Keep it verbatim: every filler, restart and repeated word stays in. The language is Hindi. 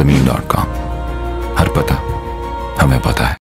ज़मीन डॉट कॉम। हर पता हमें पता है।